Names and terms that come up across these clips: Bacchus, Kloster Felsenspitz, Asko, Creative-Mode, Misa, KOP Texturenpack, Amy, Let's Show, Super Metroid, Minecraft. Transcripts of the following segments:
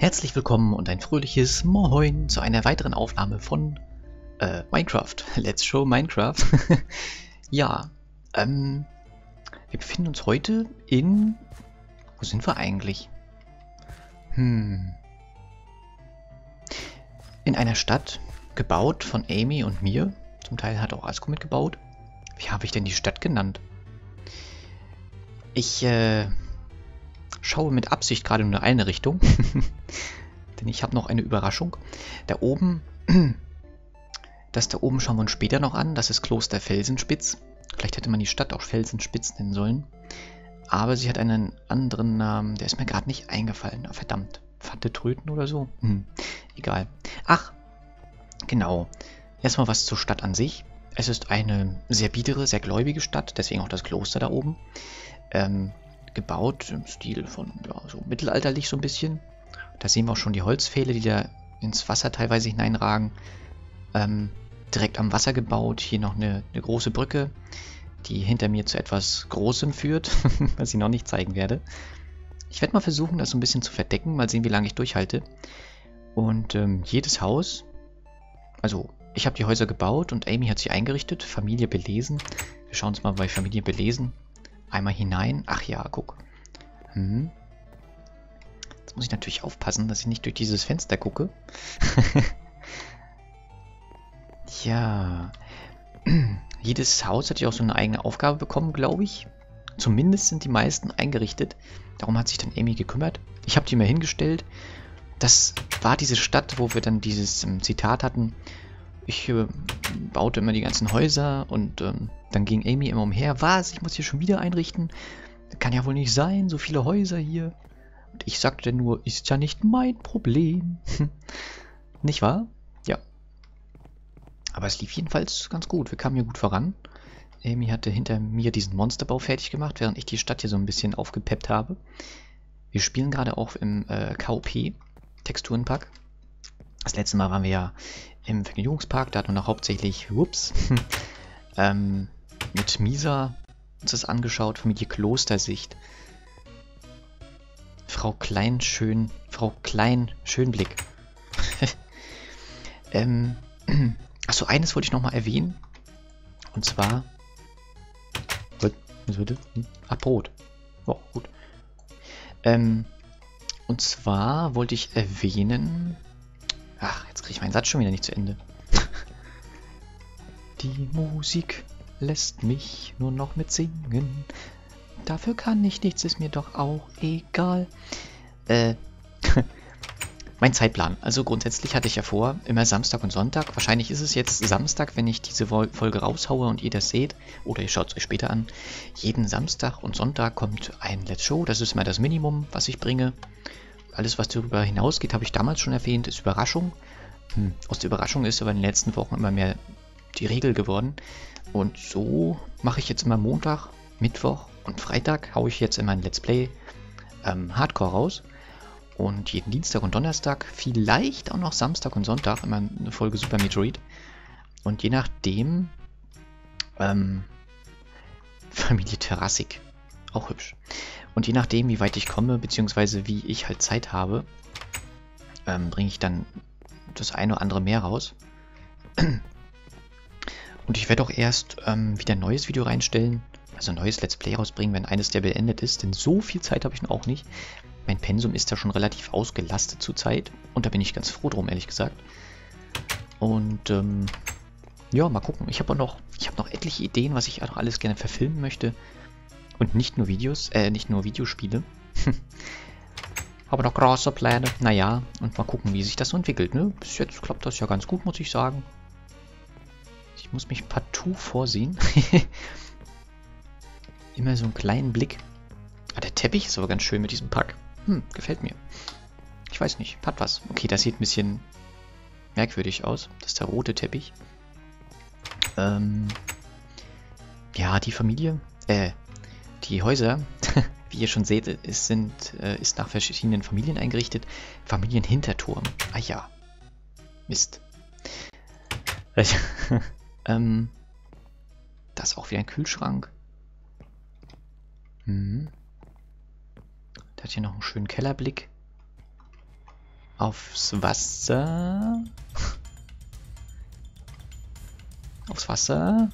Herzlich willkommen und ein fröhliches Moin zu einer weiteren Aufnahme von Minecraft. Let's show Minecraft. Ja, wir befinden uns heute in... Wo sind wir eigentlich? In einer Stadt, gebaut von Amy und mir. Zum Teil hat auch Asko mitgebaut. Wie habe ich denn die Stadt genannt? Ich, schaue mit Absicht gerade nur in eine Richtung, denn ich habe noch eine Überraschung. Da oben, da oben schauen wir uns später noch an, das ist Kloster Felsenspitz. Vielleicht hätte man die Stadt auch Felsenspitz nennen sollen, aber sie hat einen anderen Namen, der ist mir gerade nicht eingefallen. Oh, verdammt, Pfatte Tröten oder so? Egal. Ach, genau. Erstmal was zur Stadt an sich. Es ist eine sehr biedere, sehr gläubige Stadt, deswegen auch das Kloster da oben. Gebaut im Stil von, ja, so mittelalterlich so ein bisschen. Da sehen wir auch schon die Holzpfähle, die da ins Wasser teilweise hineinragen. Direkt am Wasser gebaut. Hier noch eine große Brücke, die hinter mir zu etwas Großem führt, was ich noch nicht zeigen werde. Ich werde mal versuchen, das so ein bisschen zu verdecken. Mal sehen, wie lange ich durchhalte. Und jedes Haus, also ich habe die Häuser gebaut und Amy hat sie eingerichtet. Familie belesen. Wir schauen uns mal bei Familie belesen einmal hinein. Ach ja, guck. Jetzt muss ich natürlich aufpassen, dass ich nicht durch dieses Fenster gucke. Ja. Jedes Haus hat ja auch so eine eigene Aufgabe bekommen, glaube ich. Zumindest sind die meisten eingerichtet. Darum hat sich dann Amy gekümmert. Ich habe die mal hingestellt. Das war diese Stadt, wo wir dann dieses Zitat hatten. Ich baute immer die ganzen Häuser und dann ging Amy immer umher. Was? Ich muss hier schon wieder einrichten? Kann ja wohl nicht sein, so viele Häuser hier. Und ich sagte nur, ist ja nicht mein Problem. Nicht wahr? Ja. Aber es lief jedenfalls ganz gut. Wir kamen hier gut voran. Amy hatte hinter mir diesen Monsterbau fertig gemacht, während ich die Stadt hier so ein bisschen aufgepeppt habe. Wir spielen gerade auch im KOP Texturenpack. Das letzte Mal waren wir ja im Vergnügungspark, da hat man noch hauptsächlich mit Misa uns das angeschaut, Familie Klostersicht. Frau Klein Schönblick. Achso, eines wollte ich nochmal erwähnen. Und zwar. Was bitte? Ah, Brot. Oh, gut. Und zwar wollte ich erwähnen. Ach, jetzt kriege ich meinen Satz schon wieder nicht zu Ende. Die Musik lässt mich nur noch mit singen. Dafür kann ich nichts, ist mir doch auch egal. Mein Zeitplan. Also grundsätzlich hatte ich ja vor, immer Samstag und Sonntag. Wahrscheinlich ist es jetzt Samstag, wenn ich diese Folge raushaue und ihr das seht. Oder ihr schaut es euch später an. Jeden Samstag und Sonntag kommt ein Let's Show. Das ist mal das Minimum, was ich bringe. Alles, was darüber hinausgeht, habe ich damals schon erwähnt, ist Überraschung. Aus der Überraschung ist aber in den letzten Wochen immer mehr die Regel geworden. Und so mache ich jetzt immer Montag, Mittwoch und Freitag haue ich jetzt immer ein Let's Play Hardcore raus. Und jeden Dienstag und Donnerstag, vielleicht auch noch Samstag und Sonntag, immer eine Folge Super Metroid. Und je nachdem, Familie Terrassik, auch hübsch. Und je nachdem, wie weit ich komme, beziehungsweise wie ich halt Zeit habe, bringe ich dann das eine oder andere mehr raus. Und ich werde auch erst wieder ein neues Video reinstellen, also ein neues Let's Play rausbringen, wenn eines der beendet ist, denn so viel Zeit habe ich noch auch nicht. Mein Pensum ist da schon relativ ausgelastet zurzeit und da bin ich ganz froh drum, ehrlich gesagt. Und ja, mal gucken. Ich habe auch noch, etliche Ideen, was ich auch noch alles gerne verfilmen möchte. Und nicht nur Videos, nicht nur Videospiele. Aber noch große Pläne. Naja, und mal gucken, wie sich das so entwickelt, ne? Bis jetzt klappt das ja ganz gut, muss ich sagen. Ich muss mich partout vorsehen. Immer so einen kleinen Blick. Ah, der Teppich ist aber ganz schön mit diesem Pack. Gefällt mir. Ich weiß nicht, hat was. Okay, das sieht ein bisschen merkwürdig aus. Das ist der rote Teppich. Ja, die Familie. Die Häuser, wie ihr schon seht, ist nach verschiedenen Familien eingerichtet. Familienhinterturm. Ah ja. Mist. Da ist auch wieder ein Kühlschrank. Der hat hier noch einen schönen Kellerblick. aufs Wasser. Aufs Wasser.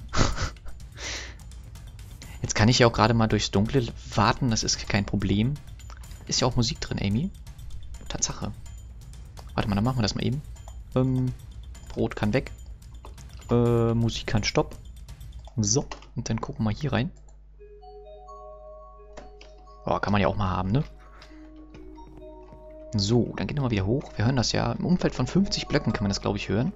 Jetzt kann ich ja auch gerade mal durchs Dunkle warten, das ist kein Problem. Ist ja auch Musik drin, Amy. Tatsache. Warte mal, dann machen wir das mal eben. Brot kann weg. Musik kann stopp. So, und dann gucken wir hier rein. Oh, kann man ja auch mal haben, ne? So, dann gehen wir mal wieder hoch. Wir hören das ja. Im Umfeld von 50 Blöcken kann man das, glaube ich, hören.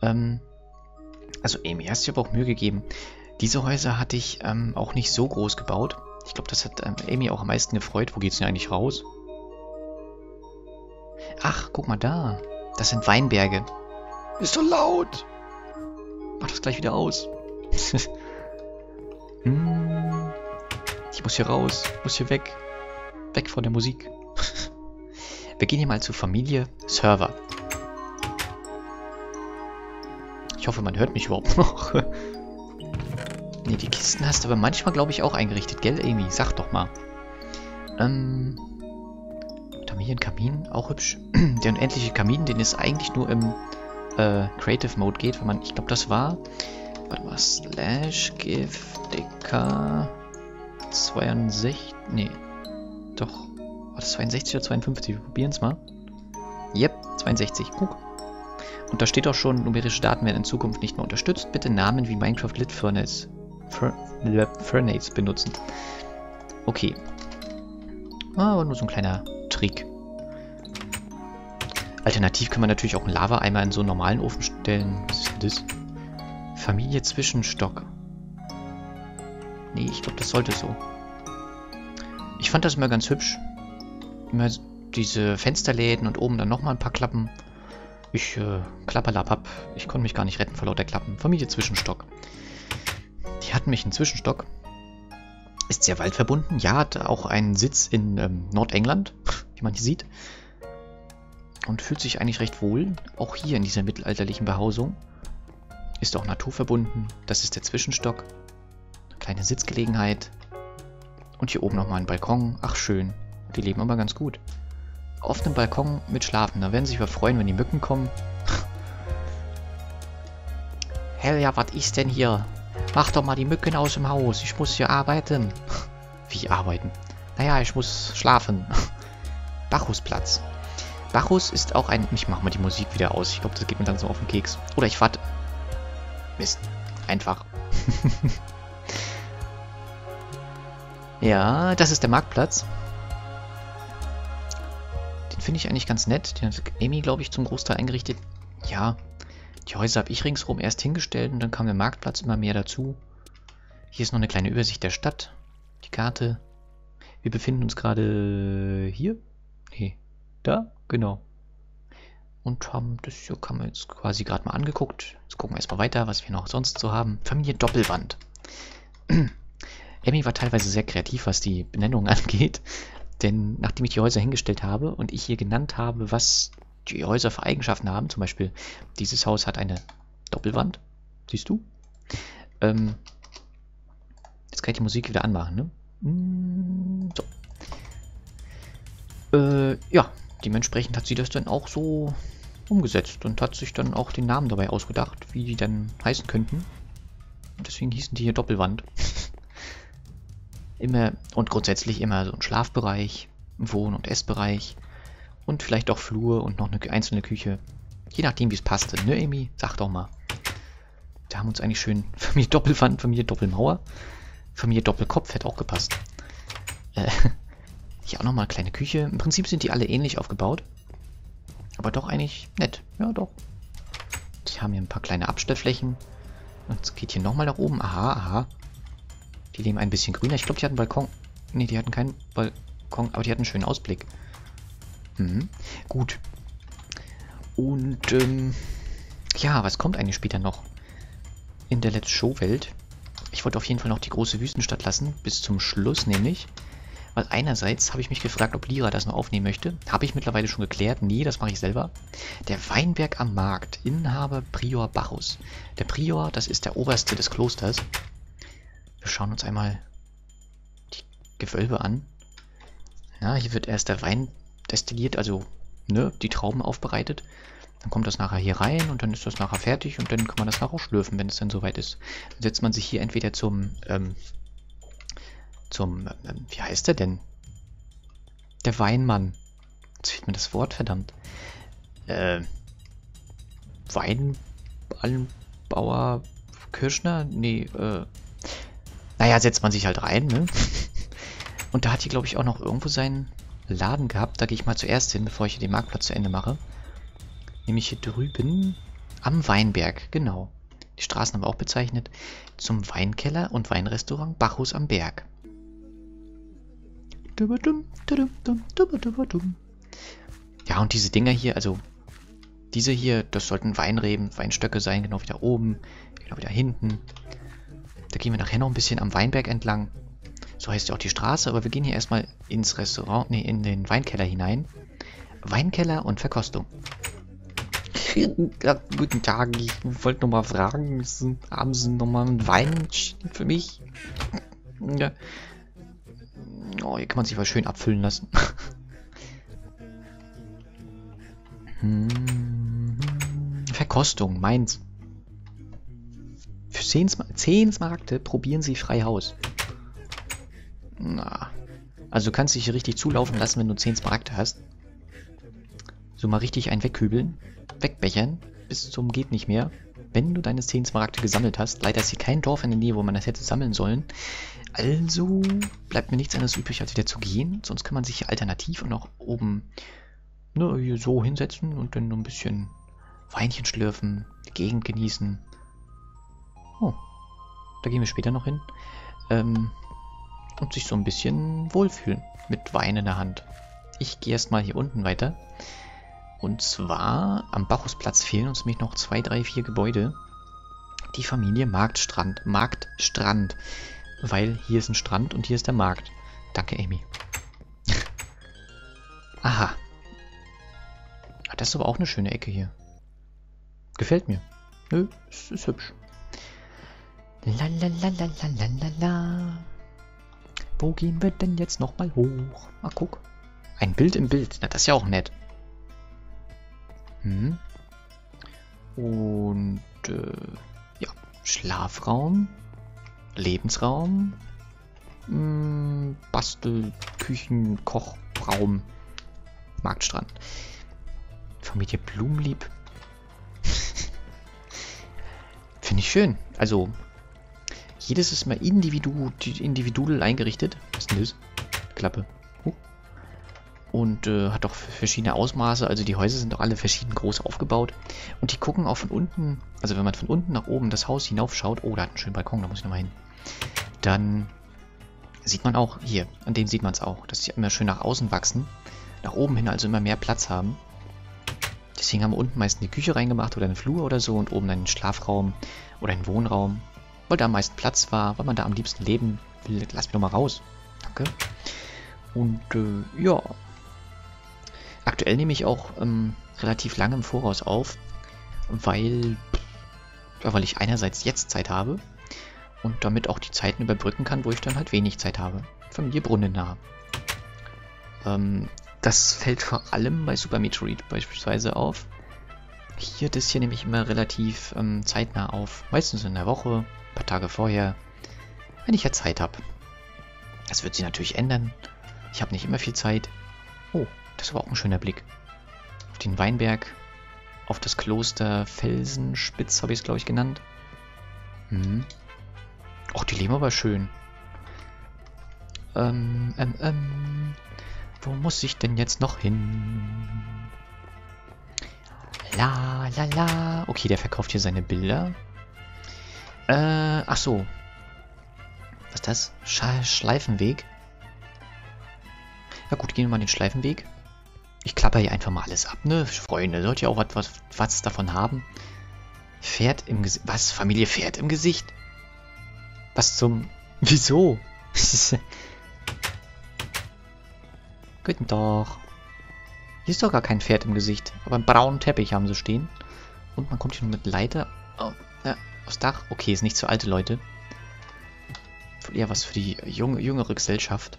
Also, Amy, hast du dir aber auch Mühe gegeben. Diese Häuser hatte ich auch nicht so groß gebaut. Ich glaube, das hat Amy auch am meisten gefreut. Wo geht's denn eigentlich raus? Ach, guck mal da. Das sind Weinberge. Ist so laut. Mach das gleich wieder aus. Ich muss hier raus. Muss hier weg. Weg von der Musik. Wir gehen hier mal zu Familie Server. Ich hoffe, man hört mich überhaupt noch. Ne, die Kisten hast du aber manchmal, glaube ich, auch eingerichtet, gell, Amy? Sag doch mal. Da haben wir hier einen Kamin, auch hübsch. Der unendliche Kamin, den es eigentlich nur im Creative-Mode geht, wenn man, ich glaube, das war... Warte mal, /gifdk 62... Ne, doch. War das 62 oder 52? Wir probieren es mal. Yep, 62. Guck. Und da steht auch schon, numerische Daten werden in Zukunft nicht mehr unterstützt. Bitte Namen wie Minecraft Lit Furnace benutzen. Okay. Aber nur so ein kleiner Trick. Alternativ kann man natürlich auch einen Lava-Eimer in so einen normalen Ofen stellen. Was ist denn das? Familie Zwischenstock. Nee, ich glaube, das sollte so. Ich fand das immer ganz hübsch. Immer diese Fensterläden und oben dann nochmal ein paar Klappen. Ich klapperlappab. Ich konnte mich gar nicht retten vor lauter Klappen. Familie Zwischenstock. Die hatten mich einen Zwischenstock. Ist sehr waldverbunden. Ja, hat auch einen Sitz in Nordengland, wie man hier sieht. Und fühlt sich eigentlich recht wohl. Auch hier in dieser mittelalterlichen Behausung. Ist auch naturverbunden. Das ist der Zwischenstock. Eine kleine Sitzgelegenheit. Und hier oben nochmal ein Balkon. Ach, schön. Die leben aber ganz gut. Auf dem Balkon mit Schlafen. Da werden sie sich mal freuen, wenn die Mücken kommen. Hell ja, was ist denn hier? Mach doch mal die Mücken aus dem Haus. Ich muss hier arbeiten. Wie arbeiten? Naja, ich muss schlafen. Bacchusplatz. Bacchus ist auch ein... Ich mach mal die Musik wieder aus. Ich glaube, das geht mir dann so auf den Keks. Oder ich warte. Mist. Einfach. Ja, das ist der Marktplatz. Den finde ich eigentlich ganz nett. Den hat Amy, glaube ich, zum Großteil eingerichtet. Ja. Die Häuser habe ich ringsherum erst hingestellt und dann kam der Marktplatz immer mehr dazu. Hier ist noch eine kleine Übersicht der Stadt. Die Karte. Wir befinden uns gerade hier. Nee, da, genau. Und haben das hier, kann man jetzt quasi gerade mal angeguckt. Jetzt gucken wir erstmal weiter, was wir noch sonst so haben. Familie Doppelwand. Amy war teilweise sehr kreativ, was die Benennung angeht. Denn nachdem ich die Häuser hingestellt habe und ich hier genannt habe, was... die Häuser für Eigenschaften haben. Zum Beispiel, dieses Haus hat eine Doppelwand. Siehst du? Jetzt kann ich die Musik wieder anmachen, ne? So. Ja, dementsprechend hat sie das dann auch so umgesetzt und hat sich dann auch den Namen dabei ausgedacht, wie die dann heißen könnten. Und deswegen hießen die hier Doppelwand. Immer und grundsätzlich immer so ein Schlafbereich, Wohn- und Essbereich. Und vielleicht auch Flur und noch eine einzelne Küche. Je nachdem, wie es passte. Ne, Amy? Sag doch mal. Da haben wir uns eigentlich schön... Familie Doppelwand, Familie Doppelmauer. Familie Doppelkopf hätte auch gepasst. Hier auch nochmal eine kleine Küche. Im Prinzip sind die alle ähnlich aufgebaut. Aber doch eigentlich nett. Ja, doch. Die haben hier ein paar kleine Abstellflächen. Und es geht hier nochmal nach oben. Aha, aha. Die leben ein bisschen grüner. Ich glaube, die hatten einen Balkon. Ne, die hatten keinen Balkon. Aber die hatten einen schönen Ausblick. Mhm. Gut. Und, ja, was kommt eigentlich später noch? In der Let's Show-Welt. Ich wollte auf jeden Fall noch die große Wüstenstadt lassen. Bis zum Schluss nämlich. Weil einerseits habe ich mich gefragt, ob Lira das noch aufnehmen möchte. Habe ich mittlerweile schon geklärt. Nee, das mache ich selber. Der Weinberg am Markt. Inhaber Prior Bacchus. Der Prior, das ist der Oberste des Klosters. Wir schauen uns einmal die Gewölbe an. Na, hier wird erst der Wein... destilliert, also ne, die Trauben aufbereitet. Dann kommt das nachher hier rein und dann ist das nachher fertig und dann kann man das nachher schlürfen, wenn es dann soweit ist. Dann setzt man sich hier entweder zum, wie heißt der denn? Der Weinmann. Jetzt fehlt mir das Wort, verdammt. Weinbauer Kirschner? Nee, naja, setzt man sich halt rein, ne? Und da hat hier, glaube ich, auch noch irgendwo seinen Laden gehabt. Da gehe ich mal zuerst hin, bevor ich hier den Marktplatz zu Ende mache. Nämlich hier drüben am Weinberg, genau. Die Straßen haben wir auch bezeichnet. Zum Weinkeller und Weinrestaurant Bacchus am Berg. Ja, und diese Dinger hier, also diese hier, das sollten Weinreben, Weinstöcke sein, genau wie da oben, genau wie da hinten. Da gehen wir nachher noch ein bisschen am Weinberg entlang. So heißt ja auch die Straße, aber wir gehen hier erstmal ins Restaurant, nee, in den Weinkeller hinein. Weinkeller und Verkostung. Ja, guten Tag, ich wollte nochmal fragen, haben Sie nochmal einen Wein für mich? Ja. Oh, hier kann man sich mal schön abfüllen lassen. Verkostung, meins. Für 10 Smaragde probieren Sie frei Haus. Na. Also du kannst dich hier richtig zulaufen lassen, wenn du 10 Smaragde hast. So mal richtig einen wegkübeln, wegbechern, bis zum geht nicht mehr. Wenn du deine 10 Smaragde gesammelt hast, leider ist hier kein Dorf in der Nähe, wo man das hätte sammeln sollen. Also bleibt mir nichts anderes übrig, als wieder zu gehen. Sonst kann man sich hier alternativ und auch oben, ne, hier so hinsetzen und dann noch ein bisschen Weinchen schlürfen, die Gegend genießen. Oh, da gehen wir später noch hin. Und sich so ein bisschen wohlfühlen mit Wein in der Hand. Ich gehe erstmal hier unten weiter. Und zwar am Bacchusplatz fehlen uns nämlich noch 2, 3, 4 Gebäude. Die Familie Marktstrand. Marktstrand. Weil hier ist ein Strand und hier ist der Markt. Danke, Amy. Aha. Das ist aber auch eine schöne Ecke hier. Gefällt mir. Nö, ist hübsch. Lalalalalala. Wo gehen wir denn jetzt nochmal hoch? Mal guck. Ein Bild im Bild. Na, das ist ja auch nett. Hm. Und, ja. Schlafraum. Lebensraum. Hm, Bastel, Küchen, Kochraum. Marktstrand. Familie Blumenlieb. Finde ich schön. Also, jedes ist mal individuell eingerichtet. Was denn das? Klappe. Und hat auch verschiedene Ausmaße. Also die Häuser sind auch alle verschieden groß aufgebaut. Und die gucken auch von unten. Also wenn man von unten nach oben das Haus hinaufschaut. Oh, da hat einen schönen Balkon, da muss ich nochmal hin. Dann sieht man auch hier. An dem sieht man es auch. Dass sie immer schön nach außen wachsen. Nach oben hin also immer mehr Platz haben. Deswegen haben wir unten meistens die Küche reingemacht oder einen Flur oder so. Und oben dann einen Schlafraum oder einen Wohnraum. Weil da am meisten Platz war. Weil man da am liebsten leben will. Lass mich doch mal raus. Danke. Und ja. Aktuell nehme ich auch relativ lange im Voraus auf, weil ich einerseits jetzt Zeit habe und damit auch die Zeiten überbrücken kann, wo ich dann halt wenig Zeit habe. Familie Brunnen nah. Das fällt vor allem bei Super Metroid beispielsweise auf. Das hier nehme ich immer relativ zeitnah auf. Meistens in der Woche, ein paar Tage vorher, wenn ich ja Zeit habe. Das wird sich natürlich ändern. Ich habe nicht immer viel Zeit. Oh. Das war auch ein schöner Blick. Auf den Weinberg, auf das Kloster Felsenspitz habe ich es, glaube ich, genannt. Hm. Och, die leben aber schön. Wo muss ich denn jetzt noch hin? La, la, la. Okay, der verkauft hier seine Bilder. Ach so. Was ist das? Schleifenweg. Ja gut, gehen wir mal den Schleifenweg. Ich klapper hier einfach mal alles ab, ne? Freunde, sollt ihr auch was davon haben? Pferd im Gesicht. Was? Familie Pferd im Gesicht? Was zum... Wieso? Guten Tag. Hier ist doch gar kein Pferd im Gesicht. Aber einen braunen Teppich haben sie stehen. Und man kommt hier nur mit Leiter. Oh, ja, aufs Dach. Okay, ist nichts für alte Leute. Eher was für die jüngere Gesellschaft.